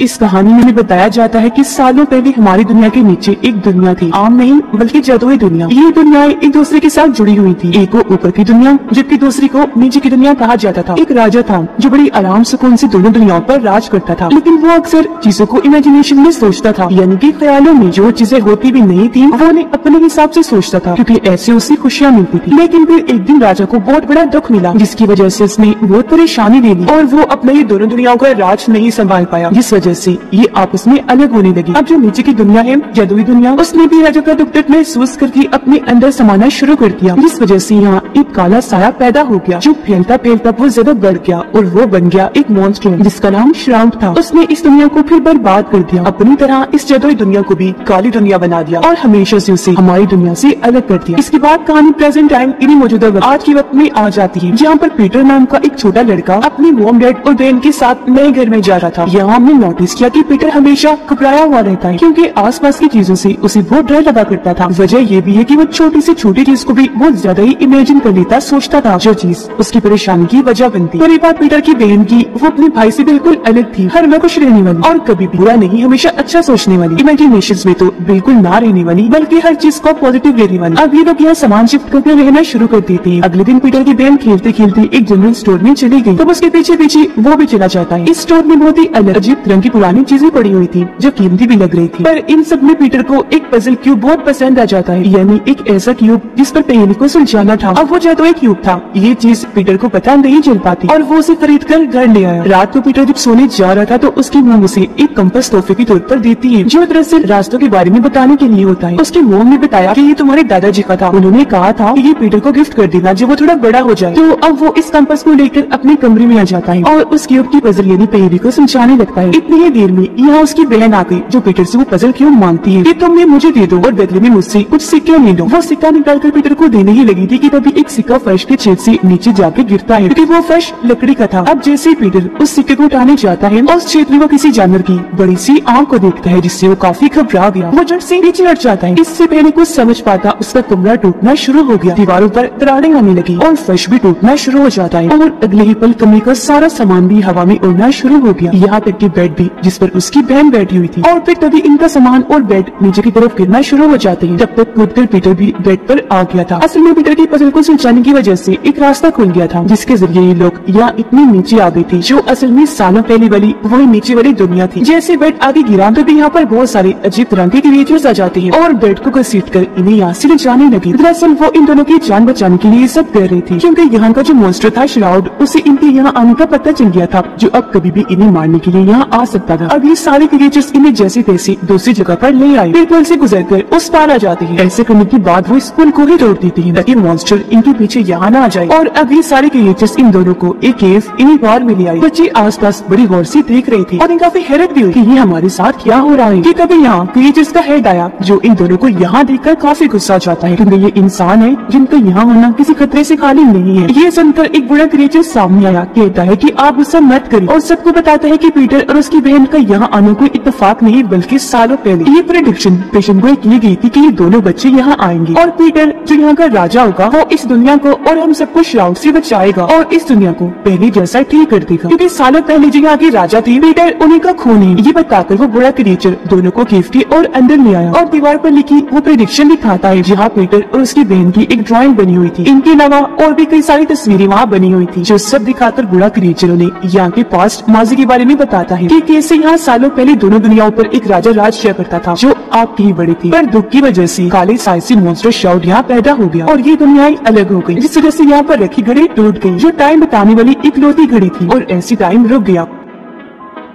इस कहानी में बताया जाता है कि सालों पहले हमारी दुनिया के नीचे एक दुनिया थी, आम नहीं बल्कि जादुई दुनिया। ये दुनियाएं एक दूसरे के साथ जुड़ी हुई थी, एक को ऊपर की दुनिया जबकि दूसरी को नीचे की दुनिया कहा जाता था। एक राजा था जो बड़ी आराम सुकून से दोनों दुनियाओं पर राज करता था, लेकिन वो अक्सर चीजों को इमेजिनेशन में सोचता था, यानी कि ख्यालों में जो चीजें होती भी नहीं थी वो उन्हें अपने हिसाब से सोचता था, क्योंकि ऐसे उसे खुशियाँ मिलती थी। लेकिन फिर एक दिन राजा को बहुत बड़ा दुख मिला, जिसकी वजह से उसने बहुत परेशानी ले ली और वो अपने ये दोनों दुनियाओं का राज नहीं संभाल पाया। इस वजह से ये आपस में अलग होने लगी। अब जो नीचे की दुनिया है, जादुई दुनिया, उसने भी राजा का दुख दर्द महसूस करके अपने अंदर समाना शुरू कर दिया। इस वजह से यहाँ एक काला साया पैदा हो गया जो फैलता फैलता बहुत ज्यादा बढ़ गया और वो बन गया एक मॉन्स्टर जिसका नाम श्राम्प था। उसने इस दुनिया को फिर बर्बाद कर दिया, अपनी तरह इस जादुई दुनिया को भी काली दुनिया बना दिया और हमेशा से उसे हमारी दुनिया से अलग कर दिया। इसके बाद कहानी प्रेजेंट टाइम यानी मौजूदा वक्त आज के वक्त में आ जाती है, जहाँ पर पीटर नाम का एक छोटा लड़का अपनी मॉम डैड और बहन के साथ नए घर में जा रहा था। यहाँ हमने नोटिस किया कि पीटर हमेशा घबराया हुआ रहता है क्योंकि आसपास की चीजों से उसे बहुत डर लगा करता था। वजह ये भी है कि वो छोटी से छोटी चीज को भी बहुत ज्यादा ही इमेजिन कर लेता सोचता था, जो चीज उसकी परेशानी की वजह बनती। पर एक बार पीटर की बहन की वो अपने भाई से बिल्कुल अलग थी, हर में खुश रहने वाली और कभी बुरा नहीं, हमेशा अच्छा सोचने वाली, इमेजिनेशन में तो बिल्कुल ना रहने वाली बल्कि हर चीज को पॉजिटिव लेने वाली। अब ये लोग यहाँ सामान शिफ्ट करके रहना शुरू कर देते हैं। अगले दिन पीटर की बहन खेलते खेलते एक जनरल स्टोर में चली गई, तब उसके पीछे पीछे वो भी चला जाता है। इस स्टोर में बहुत ही अजीब रंग की पुरानी चीजें पड़ी हुई थी जो कीमती भी लग रही थी, पर इन सब में पीटर को एक पजल क्यूब बहुत पसंद आ जाता है, यानी एक ऐसा क्यूब जिस पर पहेली को सुलझाना था। अब वो जादुई क्यूब था, ये चीज पीटर को पता नहीं चल पाती और वो उसे खरीद कर घर ले आया। रात को पीटर जब सोने जा रहा था तो उसकी मोम उसे एक कंपास तोहफे के तौर पर देती है, जो दरअसल रास्तों के बारे में बताने के लिए होता है। उसके मोम ने बताया कि ये तुम्हारे दादाजी का था, उन्होंने कहा था कि ये पीटर को गिफ्ट कर देना जब वो थोड़ा बड़ा हो जाए। तो अब वो इस कंपास को लेकर अपने कमरे में आ जाता है और उस क्यूब की पजल यानी पहेली को समझाने लगता है। इतनी ही देर में यहाँ उसकी बहन आ गई जो पीटर से वो पजल क्यूब मांगती है कि तुम ये मुझे दे दो और बदले में मुझसे कुछ सिक्के ले लो। वो सिक्का निकाल कर पीटर को देने ही लगी थी कि तभी एक सिक्का फर्श के छेद से नीचे जाके गिरता है, क्योंकि वो फर्श लकड़ी का था। अब जैसे ही पीटर उस सिक्के को उठाने जाता है और उस क्षेत्र में वो किसी जानवर की बड़ी सी आँख को देखता है, जिससे वो काफी घबरा गया। वो झट से नीचे लट जाता है, इससे पहले कुछ समझ पाता उसका कमरा टूटना शुरू हो गया, दीवारों पर दरारें आने लगी और फर्श भी टूटना शुरू हो जाता है और अगले ही पल कमरे का सारा सामान भी हवा में उड़ना शुरू हो गया, यहाँ तक कि बेड भी जिस पर उसकी बहन बैठी हुई थी। और फिर तभी इनका सामान और बेड नीचे की तरफ गिरना शुरू हो जाते हैं, जब तक कूदकर पीटर भी बेड पर आ गया था। असल में पीटर की पजल को सुलझाने की वजह से एक रास्ता खुल गया था, जिसके जरिए ये लोग यहाँ इतने नीचे आ गए थे जो असल में सालों पहले वाली वही नीचे वाली दुनिया थी। जैसे बेड आगे गिरा तो भी यहाँ पर बहुत सारे अजीब रंग के क्रिएचर्स आ जाते हैं और बेड को घसीट कर इन्हें यहाँ से जाने लगे। दरअसल वो इन दोनों की जान बचाने के लिए सब कर रही थी, क्योंकि यहाँ का जो मॉन्स्टर था श्राउड, उसे इनके यहाँ आने का पता चल गया था, जो अब कभी भी इन्हें मारने के लिए यहाँ आ सकता था। अब ये सारे क्रिएचर्स इन्हें जैसे तैसे दूसरी जगह पर ले आए, फिर पुल से गुजरकर उस पार आ जाते हैं। ऐसे करने के बाद वो इस पुल को ही तोड़ देते हैं ताकि मॉन्स्टर इनके पीछे यहाँ ना आ जाए। और अब ये सारे क्रिएचर्स इन दोनों को एक केव इन्हीं बार में ले आए। बच्चे आस पास बड़ी गौर से देख रहे थे और इन्हें काफी हैरत भी हुई कि ये हमारे साथ क्या हो रहा है कि तभी यहाँ क्रिएचर्स का हेड आया, जो इन दोनों को यहाँ देखकर काफी गुस्सा आ जाता है, क्योंकि ये इंसान है जिनका यहाँ होना किसी खतरे से खाली नहीं है। ये सुनकर एक बुरा क्रिएचर सामने आया, कहता है कि आप गुस्सा मत करें, और सबको बताता है कि पीटर और उसकी बहन का यहाँ आने कोई इत्तेफाक नहीं बल्कि सालों पहले ये प्रेडिक्शन पेशेंट को की गई थी कि ये दोनों बच्चे यहाँ आएंगे और पीटर जो यहाँ का राजा होगा वो इस दुनिया को और हम सबको श्राउड से बचाएगा और इस दुनिया को पहले जैसा ठीक कर देगा, क्योंकि सालों पहले जो यहाँ के राजा थे पीटर उन्हीं का खून है। ये बताकर वो बुरा क्रिएचर दोनों को गिफ्टी और अंदर ले आया और दीवार पर लिखी वो प्रेडिक्शन दिखाता है, जहाँ पीटर और उसकी बहन की एक ड्राइंग बनी हुई थी। इनके अलावा और भी कई सारी तस्वीरें वहाँ बनी हुई थी, जो सब दिखाकर बुरा क्रिएचरों ने यहाँ के पास्ट माजी के बारे में बताता है कि कैसे यहाँ सालों पहले दोनों दुनियाओं पर एक राजा राज किया करता था जो आपकी ही बड़ी थी, पर दुख की वजह से काले साइज से मॉन्स्टर श्राउड यहाँ पैदा हो गया और ये दुनियाएं अलग हो गई, जिस वजह से यहाँ पर रखी घड़ी टूट गई जो टाइम बताने वाली इकलौती घड़ी थी और ऐसी टाइम रुक गया।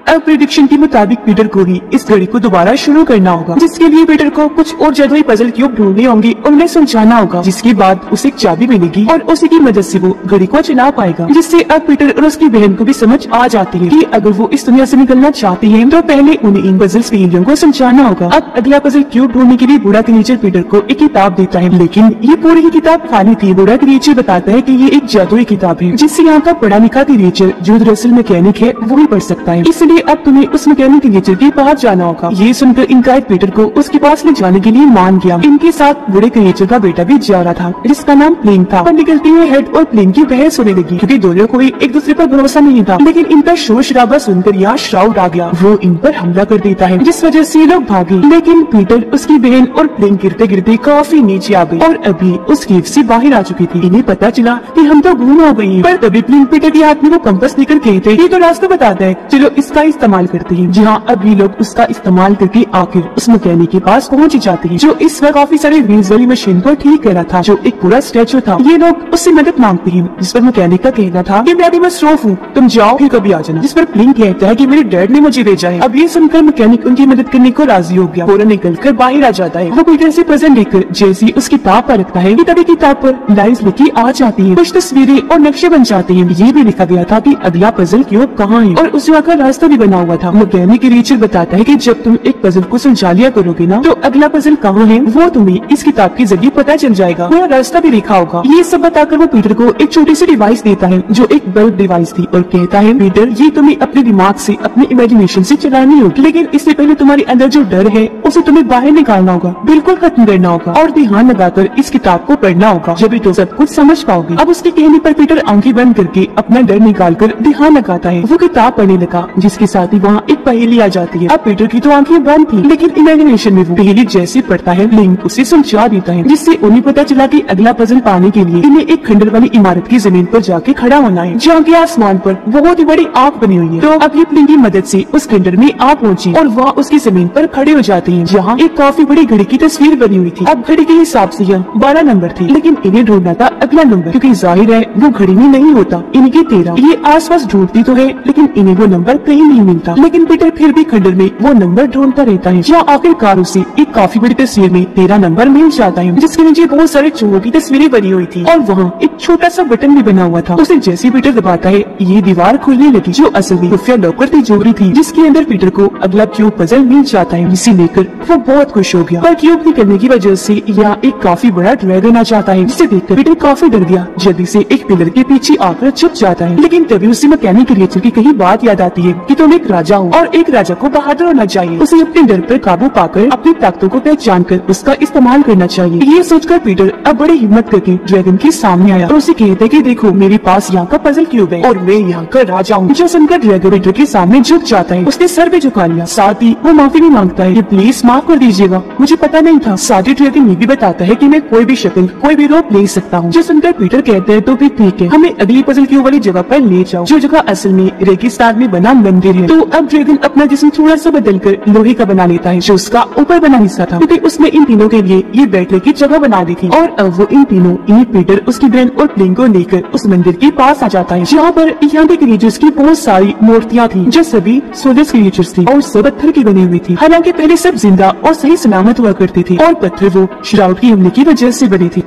अब प्रेडिक्शन के मुताबिक पीटर को ही इस घड़ी को दोबारा शुरू करना होगा, जिसके लिए पीटर को कुछ और जादुई पजल क्यूब ढूंढने होंगे, उन्हें सुलझाना होगा, जिसके बाद उसे एक चाबी मिलेगी और उसी की मदद से वो घड़ी को चला पाएगा। जिससे अब पीटर और उसकी बहन को भी समझ आ जाती है कि अगर वो इस दुनिया से निकलना चाहती है तो पहले उन्हें इन पजल्स के एरिया को समझाना होगा। अब अगला पजल क्यूब ढूंढने के लिए बूढ़ा क्रिएचर पीटर को एक किताब देता है, लेकिन ये पूरी ही किताब खाली थी। बूढ़ा क्रिएचर बताता है की ये एक जादुई किताब है जिससे यहाँ का पढ़ा लिखा क्रिएचर जो दरअसल मैकेनिक है वो ही पढ़ सकता है, इसलिए बेटे अब तुम्हें उस मैकेनिक के गिरते पहुँच जाना होगा। ये सुनकर इनकायद पीटर को उसके पास ले जाने के लिए मान गया। इनके साथ बूढ़े क्रिएचर का बेटा भी जा रहा था जिसका नाम प्लेन था। पर निकलते हुए हेड और प्लेन की बहस होने लगी क्योंकि दोनों को एक दूसरे पर भरोसा नहीं था। लेकिन इनका शोर शराबा सुनकर यहाँ श्राउड आ गया, वो इन पर हमला कर देता है जिस वजह से लोग भागे। लेकिन पीटर, उसकी बहन और प्लेन गिरते गिरते काफी नीचे आ गई और अभी उस केव से बाहर आ चुकी थी। इन्हें पता चला कि हम तो गुम हो गयी, पर तभी प्लेन पीटर के हाथ में वो कंपास लेकर गए थे। ये तो रास्ता बताता है, चलो इसका इस्तेमाल करते हैं। जहाँ अभी लोग उसका इस्तेमाल करके आखिर उस मैकेनिक के पास पहुँच जाते हैं जो इस वक्त काफी सारे व्हील्स वाली मशीन को ठीक कर रहा था जो एक पूरा स्टैचू था। ये लोग उससे मदद मांगते हैं जिस पर मैकेनिक का कहना था कि मैं अभी मसरूफ हूँ, तुम जाओ फिर कभी आ जाना, जिस पर प्लेन कहता है कि मेरे डैड ने मुझे भेजा है। अब ये सुनकर मैकेनिक उनकी मदद करने को राजी हो गया। पूरा निकल कर बाहर आ जाता है। वो पीटर से पजल लेकर जैसी उस किताब पर रखता है कि तभी किताब पर लाइंस लिखी आ जाती है, कुछ तस्वीरें और नक्शे बन जाते हैं। ये भी लिखा गया था कि अगला पजल क्यों कहाँ है और उस जगह का रास्ता भी बना हुआ था। मैकेनिक रीचर बताता है कि जब तुम एक पजल को सुलझा लिया करोगे ना तो अगला पजल कहाँ है वो तुम्हें इस किताब के जरिए पता चल जाएगा, पूरा रास्ता भी लिखा होगा। ये सब बताकर वो पीटर को एक छोटी सी डिवाइस देता है जो एक बल्ब डिवाइस थी और कहता है पीटर ये तुम्हें अपने दिमाग से, अपने इमेजिनेशन से चलानी होगी, लेकिन इससे पहले तुम्हारे अंदर जो डर है उसे तुम्हें बाहर निकालना होगा, बिल्कुल खत्म करना होगा और ध्यान लगाकर इस किताब को पढ़ना होगा, जब भी तुम सब कुछ समझ पाओगे। अब उसके कहने पर पीटर आंखें बंद करके अपना डर निकाल कर ध्यान लगाता है। वो किताब पढ़ने लगा जिसके साथ ही वहाँ एक पहेली आ जाती है। अब पीटर की तो आंखें बंद थी लेकिन इमेजिनेशन में वो पहेली जैसे पढ़ता है लिंक उसे सुलझा देता है जिससे उन्हें पता चला कि अगला पजल पाने के लिए इन्हें एक खंडर वाली इमारत की जमीन पर जाके खड़ा होना है जहाँ के आसमान पर बहुत ही बड़ी आग बनी हुई है। तो अब ये प्लेन की मदद से उस खंडर में आग पहुँची और वह उसकी जमीन पर खड़े हो जाते हैं जहाँ एक काफी बड़ी घड़ी की तस्वीर बनी हुई थी। अब घड़ी के हिसाब से यह 12 नंबर थी लेकिन इन्हें ढूंढना था अगला नंबर क्योंकि जाहिर है वो घड़ी में नहीं होता। इनके 13 ये आस पास ढूंढती तो है लेकिन इन्हें वो नंबर कहीं नहीं मिलता। लेकिन पीटर फिर भी खंडर में वो नंबर ढूंढता रहता है जहाँ आखिरकार उसे एक काफी बड़ी तस्वीर में 13 नंबर मिल जाता है जिसके नीचे बहुत सारे चूहों की तस्वीरें बनी हुई थी और वहाँ एक छोटा सा बटन भी बना हुआ था। उसे जैसे पीटर दबाता है ये दीवार खुलने लगी जो असल में खुफिया लॉकर से जुड़ी थी जिसके अंदर पीटर को अगला क्यूब पजल मिल जाता है। इसे लेकर वो बहुत खुश हो गया पर क्यूब निकलने की वजह से यहाँ एक काफी बड़ा ड्रैगन आ जाता है जिसे देखकर पीटर काफी डर गया, जल्दी से एक पिलर के पीछे आकर छुप जाता है। लेकिन तभी उसे मैकेनिक क्रिएचर की कहीं बात याद आती है कि तुम एक राजा हो और एक राजा को बहादुर होना चाहिए, उसे अपने डर पर काबू पाकर अपनी ताकतों को पहचान कर उसका इस्तेमाल करना चाहिए। ये सोचकर पीटर अब बड़ी हिम्मत करके ड्रैगन के सामने आया और उसे कहते कि देखो मेरे पास यहाँ का पजल क्यूब है और मैं यहाँ का राजा हूँ। जो सुनकर ड्रैगन पीटर के सामने झुक जाता है, उसने सर भी झुका लिया, साथ ही वो माफी भी मांगता है कि प्लीज माफ कर दीजिएगा, मुझे पता नहीं था। साथ ही ड्रैगन ये भी बताता है कि मैं कोई भी शक्ल, कोई भी रूप ले सकता हूँ। जो सुनकर पीटर कहते हैं तो भी ठीक है, हमें अगली पजल क्यूब वाली जगह पर ले जाओ जो जगह असल में रेगिस्तान में बना मंदिर है। तो अब ड्रैगन अपना जिस्म थोड़ा सा बदल कर लोहे का बना लेता है जो उसका ऊपर बना हिस्सा था क्योंकि उसमें इन तीनों के लिए ये बैठने की जगह बना दी थी। और अब वो इन तीनों, ये पीटर, उसकी बहन और प्लेन को लेकर उस मंदिर के पास आ जाता है जहाँ पर यहाँ के क्रिएचर्स की बहुत सारी मूर्तियाँ थी जो सभी सोलर क्रिएचर्स थी और सब पत्थर की बनी हुई थी। हालांकि पहले सब जिंदा और सही सलामत हुआ करती थी और पत्थर वो श्राउड की हमले की वजह से बनी थी।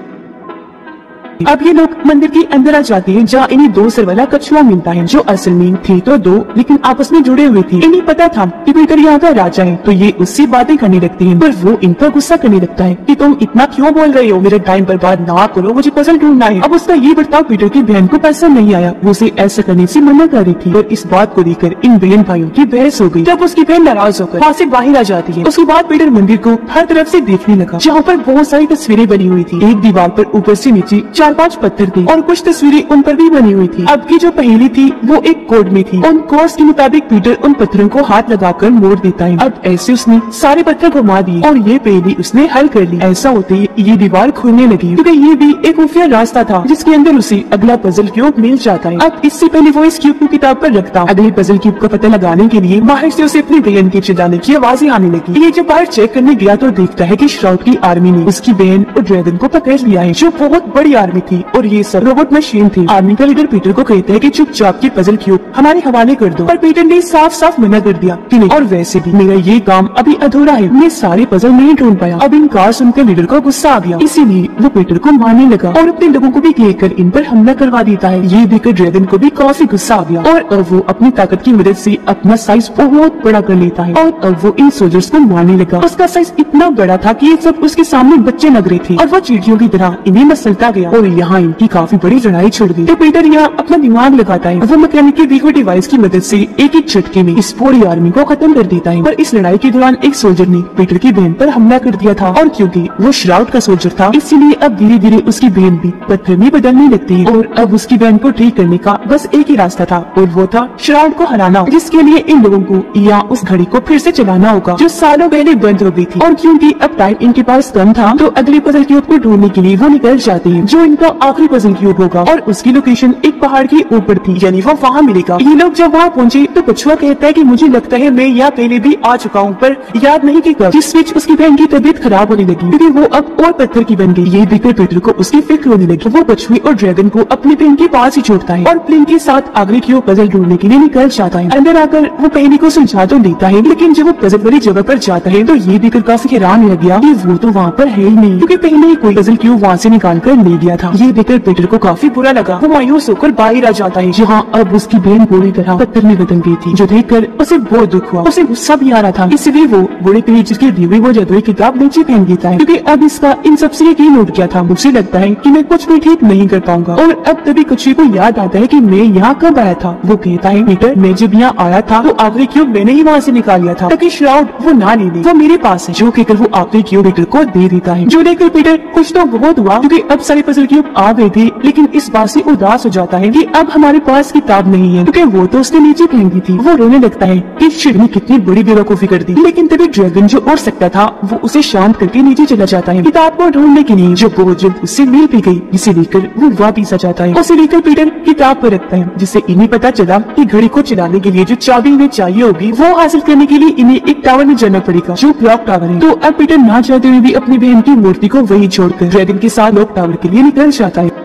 अब ये लोग मंदिर के अंदर आ जाते हैं जहाँ इन्हें दो सर वाला कछुआ मिलता है जो असल में थी तो दो लेकिन आपस में जुड़े हुए थे। इन्हें पता था कि पीटर यहाँ का राजा है तो ये उससे बातें करने लगती है पर वो इनका गुस्सा करने लगता है कि तुम इतना क्यों बोल रहे हो, मेरा टाइम बर्बाद ना करो, मुझे पजल ढूंढना है। अब उसका ये बर्ताव पीटर की बहन को पसंद नहीं आया, वो उसे ऐसा करने से मना कर रही थी और इस बात को लेकर इन बहन भाइयों की बहस हो गई। तब उसकी बहन नाराज होकर वहाँ से बाहर आ जाती है। उसके बाद पीटर मंदिर को हर तरफ से देखने लगा जहाँ पर बहुत सारी तस्वीरें बनी हुई थी। एक दीवार पर ऊपर से नीचे 4-5 पत्थर थे और कुछ तस्वीरें उन पर भी बनी हुई थी। अब की जो पहेली थी वो एक कोड में थी। उन कोर्स के मुताबिक पीटर उन पत्थरों को हाथ लगाकर मोड़ देता है। अब ऐसे उसने सारे पत्थर घुमा दिए और ये पहेली उसने हल कर ली। ऐसा होते ही ये दीवार खुलने लगी क्योंकि ये भी एक खुफिया रास्ता था जिसके अंदर उसे अगला पजल क्यूब मिल जाता है। अब इससे पहले वो इस क्यूब को किताब पर रखता, अगले पजल क्यूब का पता लगाने के लिए बाहर से उसे अपनी बहन के चिल्लाने की आवाजें आने लगी। ये जब बाहर चेक करने गया तो देखता है कि श्राउड की आर्मी ने उसकी बहन और ड्रैगन को पकड़ लिया है जो बहुत बड़ी आर्मी थी और ये सब रोबोट मशीन थी। आर्मी का लीडर पीटर को कहता है कि चुपचाप की पजल क्यूब हमारे हवाले कर दो पर पीटर ने साफ साफ मना कर दिया कि नहीं, और वैसे भी मेरा ये काम अभी अधूरा है, मैं सारे पजल नहीं ढूंढ पाया। अब इनकार सुनकर लीडर को गुस्सा आ गया, इसीलिए वो पीटर को मारने लगा और अपने लोगों को भी घेरकर इन पर हमला करवा देता है। ये देखकर ड्रैगन को भी काफी गुस्सा आ गया और अब वो अपनी ताकत की मदद से अपना साइज बहुत बड़ा कर लेता है और अब वो इन सोल्जर्स को मारने लगा। उसका साइज इतना बड़ा था कि ये सब उसके सामने बच्चे लग रहे थे और वो चींटियों की तरह इन्हें मसलता गया और और यहाँ इनकी काफी बड़ी लड़ाई छिड़ गई। तो पीटर यहाँ अपना दिमाग लगाता है, वो मैकेनिकल वीको डिवाइस की मदद से एक एक झटके में इस पूरी आर्मी को खत्म कर देता है। पर इस लड़ाई के दौरान एक सोल्जर ने पीटर की बहन पर हमला कर दिया था और क्योंकि वो श्राउड का सोल्जर था इसीलिए अब धीरे धीरे उसकी बहन भी बदफहमी बदलने लगती है और अब उसकी बहन को ठीक करने का बस एक ही रास्ता था और वो था श्राउड को हराना, जिसके लिए इन लोगों को या उस घड़ी को फिर से चलाना होगा जो सालों पहले बंद हो गई थी। और क्योंकि अब टाइम इनके पास कम था तो अगले पजल क्यूब को ढूंढने के लिए वो निकल जाते हैं जो इनका आखिरी पजल क्यूब होगा और उसकी लोकेशन एक पहाड़ के ऊपर थी, यानी वो वहाँ मिलेगा। ये लोग जब वहाँ पहुँचे तो कछुआ कहता है कि मुझे लगता है मैं यहाँ पहले भी आ चुका हूँ पर याद नहीं कि कब। जिस बीच उसकी बहन की तबीयत खराब होने लगी क्योंकि वो अब और पत्थर की बन गई। ये देखकर पीटर को उसकी फिक्र होने लगी। वो कछुए और ड्रैगन को अपनी बहन के पास ही छोड़ता है और प्लेन के साथ आगरे की ओर पजल ढूंढने के लिए निकल जाता है। अंदर आकर वो पहले को सुलझा तो लेता है लेकिन जब वो पजल वाली जगह पर जाता है तो ये देखकर काफी हैरान हो गया कि वो तो वहाँ पर है ही नहीं क्योंकि पहले ही कोई पजल क्यूब वहाँ से निकाल कर ले गया था। ये देखकर पीटर को काफी बुरा लगा, वो मायूस होकर बाहर आ जाता है। यहाँ अब उसकी बहन पूरी तरह पत्थर में बदल गई थी जो देखकर उसे बहुत दुख हुआ। उसे गुस्सा भी आ रहा था इसलिए वो बड़े पेज के दी हुई वो जदुई किताब नीचे फेंक देता है क्योंकि अब इसका इन सबसे यकीन उठ गया था। मुझे लगता है कि मैं कुछ भी ठीक नहीं कर पाऊंगा। और अब तभी कछुए को याद आता है कि मैं यहाँ कब आया था। वो कहता है पीटर मैं जब यहाँ आया था तो आखिरी क्यूब मैंने ही वहाँ से निकाल लिया था ताकि श्राउड वो ना ले ले, वो मेरे पास है। जो कहकर वो आखिरी क्यूब पीटर को दे देता है जो देखकर पीटर कुछ तो बहुत हुआ क्योंकि अब सारे पजल क्यूब आ गए थे लेकिन इस बात से उदास हो जाता है कि अब हमारे पास किताब नहीं है क्योंकि वो तो उसने नीचे फेंक दी थी। वो रोने लगता है कि शिवनी कितनी बड़ी बेवकूफी कर दी। लेकिन तभी ड्रैगन जो उड़ सकता था वो उसे शांत करके नीचे चला जाता है किताब को ढूंढने के लिए जो बहुत जल्द उससे मिल भी गई। इसे लेकर वो वापिस आ जाता है, उसे लेकर पीटर किताब पर रखता है जिससे इन्हें पता चला कि घड़ी को चलाने के लिए जो चाबी में चाहिए होगी वो हासिल करने के लिए इन्हें एक टावर में जाना पड़ेगा जो क्लॉक टावर है। तो अब पीटर ना चाहते हुए भी अपनी बहन की मूर्ति को वहीं छोड़कर ड्रैगन के साथ क्लॉक टावर के लिए निकल जाता है।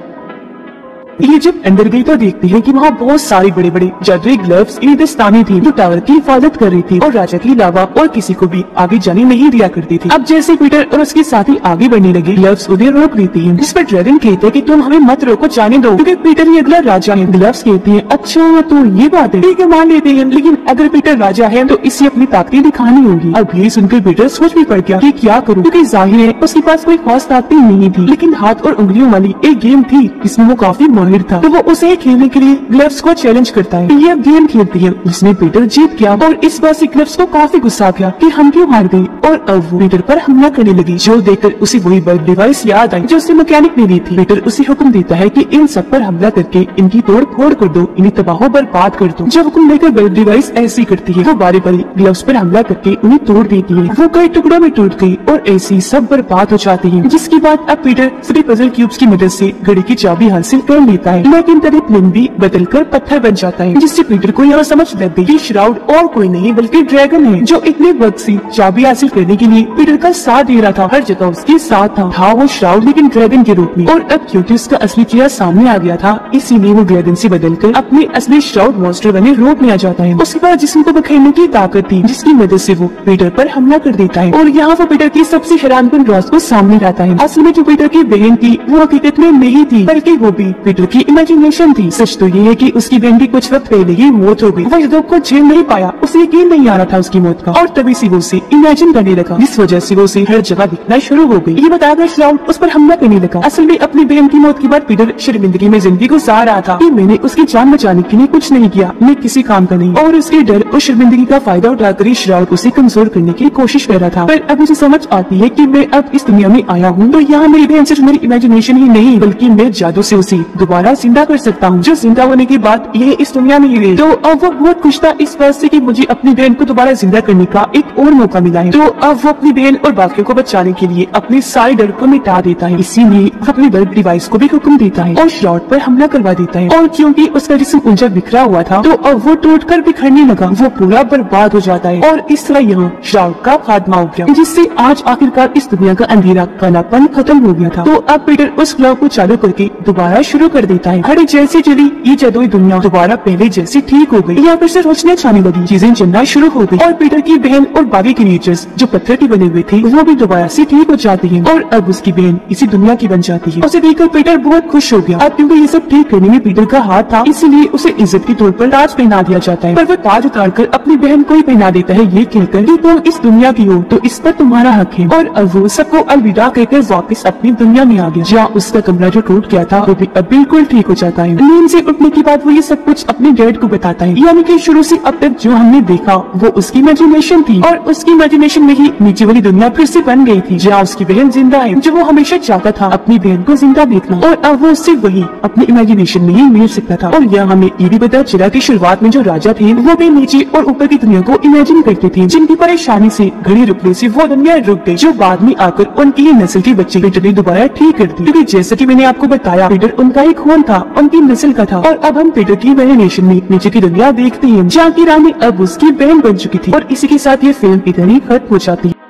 ये जब अंदर गई तो देखती है कि वहाँ बहुत सारे बड़े बड़े जादुई ग्लव्स इन्हें दस्ताने थे जो टावर की हिफाजत कर रही थी और राजा के अलावा और किसी को भी आगे जाने नहीं दिया करती थी। अब जैसे पीटर और उसके साथी आगे बढ़ने लगे ग्लव्स उन्हें रोक देती है जिस पर ड्रैगन कहते हैं कि तुम हमें मत रोको जाने दो क्योंकि पीटर ये अगला राजा है। ग्लव्स कहती है अच्छा तो ये बात है, ठीक है मान लेते हैं लेकिन अगर पीटर राजा है तो इसे अपनी ताकतें दिखानी होगी। अब ये सुनकर पीटर सोच भी पड़ गया कि क्या करूँ क्योंकि जाहिर है उसके पास कोई खास ताकतें नहीं थी लेकिन हाथ और उंगलियों वाली एक गेम थी जिसमें वो काफी माहिर था। तो वो उसे खेलने के लिए ग्लव्स को चैलेंज करता है। ये गेम खेलती है जिसमें पीटर जीत गया और इस बार से ग्लव्स को काफी गुस्सा आ गया कि हम क्यों हार गए और अब वो पीटर पर हमला करने लगी जो देखकर उसे वही बर्ड डिवाइस याद आई जो उसे मैकेनिक ने दी थी। पीटर उसे हुक्म देता है कि इन सब पर हमला करके इनकी तोड़ फोड़ कर दो, इन्हें तबाह बर्बाद कर दो। जब हुक्म देकर बर्ड डिवाइस ऐसी करती है वो बारी बारी ग्लव्स पर हमला करके उन्हें तोड़ देती है। वो कई टुकड़ों में टूट गई और ऐसी सब बर्बाद हो जाती है जिसके बाद अब पीटर सभी पजल क्यूब्स की मदद से घड़ी की चाबी हासिल कर लेता है लेकिन तभी प्लेन भी बदल कर पत्थर बन जाता है जिससे पीटर को यह समझ लग गई कि श्राउड और कोई नहीं बल्कि ड्रैगन है जो इतने वक्त से चाबी हासिल करने के लिए पीटर का साथ दे रहा था। हर जगह उसके साथ था वो श्राउड लेकिन ड्रैगन के रूप में। और अब क्योंकि उसका असली चेहरा सामने आ गया था इसीलिए वो ड्रैगन से बदलकर अपने असली श्राउड मॉन्स्टर बने रूप में आ जाता है। उसके बाद जिसम को बखेरने की ताकत थी जिसकी मदद से वो पीटर पर हमला कर देता है और यहाँ वो पीटर की सबसे हैरानकुन राज को सामने लाता है। असल में जो पीटर की बहन थी वो हकीकत में नहीं थी बल्कि वो भी पीटर की इमेजिनेशन थी। सच तो ये है कि उसकी बहन की कुछ वक्त पहले ही मौत हो गई, वह दुख को झेल नहीं पाया, उसे यकीन नहीं आ रहा था उसकी मौत का और तभी से वो उसे इमेजिन करने लगा जिस वजह से वो उसे हर जगह दिखना शुरू हो गई। ये बताकर श्राउड उस पर हमला करने लगा। असल में अपनी बहन की मौत के बाद पीटर शर्मिंदगी में जिंदगी गुजार रहा था कि मैंने उसकी जान बचाने के लिए कुछ नहीं किया, मैं किसी काम का नहीं। और उसके डर और शर्मिंदगी का फायदा उठाकर ही श्राउड उसे कमजोर करने की कोशिश कर रहा था। पर अब उसे समझ आती है कि मैं अब इस दुनिया में आया हूँ तो यहाँ मेरी बहन सिर्फ मेरी इमेजिनेशन ही नहीं बल्कि मैं जादू से उसे दोबारा जिंदा कर सकता हूँ जो जिंदा होने के बाद ये इस दुनिया में ही रहे। तो अब वो बहुत खुश था इस बात से कि मुझे अपनी बहन को दोबारा जिंदा करने का एक और मौका मिला है। तो अब वो अपनी बहन और बाकियों को बचाने के लिए अपने सारे डर को मिटा देता है। इसीलिए वो अपने बल्ब डिवाइस को भी हुक्म देता है और श्राउड पर हमला करवा देता है और क्योंकि उसका जिस्म ऊंचा बिखरा हुआ था तो अब वो टूट कर बिखरने लगा, वो पूरा बर्बाद हो जाता है और इस तरह यहाँ श्राउड का खात्मा हो गया जिससे आज आखिरकार इस दुनिया का अंधेरा कालापन खत्म हो गया था। तो अब पीटर उस क्लॉक को चालू करके दोबारा शुरू कर देता है। हड़े जैसे चली ये जदोई दुनिया दोबारा पहले जैसी ठीक हो गई। यहाँ पर सिर्फ सोचने छाने लगी, चीजें चलना शुरू हो गई और पीटर की बहन और बाकी क्रिएचर्स जो पत्थर की बने हुए थे वो भी दोबारा से ठीक हो जाती है और अब उसकी बहन इसी दुनिया की बन जाती है। उसे देखकर पीटर बहुत खुश हो गया। अब क्योंकि ये सब ठीक करने में पीटर का हाथ था इसलिए उसे इज्जत के तौर पर ताज पहना दिया जाता है। पर वो ताज उतारकर अपनी बहन को ही पहना देता है ये कहकर कि तुम इस दुनिया की हो तो इस पर तुम्हारा हक है। और अब वो सबको अलविदा कहकर वापस अपनी दुनिया में आ गया जहाँ उसका कमरा जो टूट गया था वो भी अब बिल्कुल ठीक हो जाता है। नींद से उठने के बाद वो ये सब कुछ अपने डैड को बताता है, यानी कि शुरू से अब तक जो हमने देखा वो उसकी इमेजिनेशन थी और उसकी इमेजिनेशन में ही नीचे वाली दुनिया फिर से बन गई थी जहाँ उसकी बहन जिंदा है। जो वो हमेशा चाहता था अपनी बहन को जिंदा देखना और अब वो उससे वही अपनी इमेजिनेशन में ही मिल सकता था। और यहाँ हमें ये भी पता चला की शुरुआत में जो राजा थे वो भी नीचे और ऊपर की दुनिया को इमेजिन करते थे, जिनकी परेशानी से घड़ी रुकने से वो दुनिया रुक गई जो बाद में आकर उनकी ही नस्ल के बच्चे पीटर ने दोबारा ठीक कर दी। क्योंकि जैसे कि मैंने आपको बताया पीटर उनका ही खून था, उनकी नस्ल का था। और अब हम पीटर की इमेजिनेशन में नीचे की दुनिया देखते हैं जहाँ की रानी अब उसकी बहन बन चुकी थी। और इसी के साथ ये फिल्म इधर ही खत्म हो जाती है।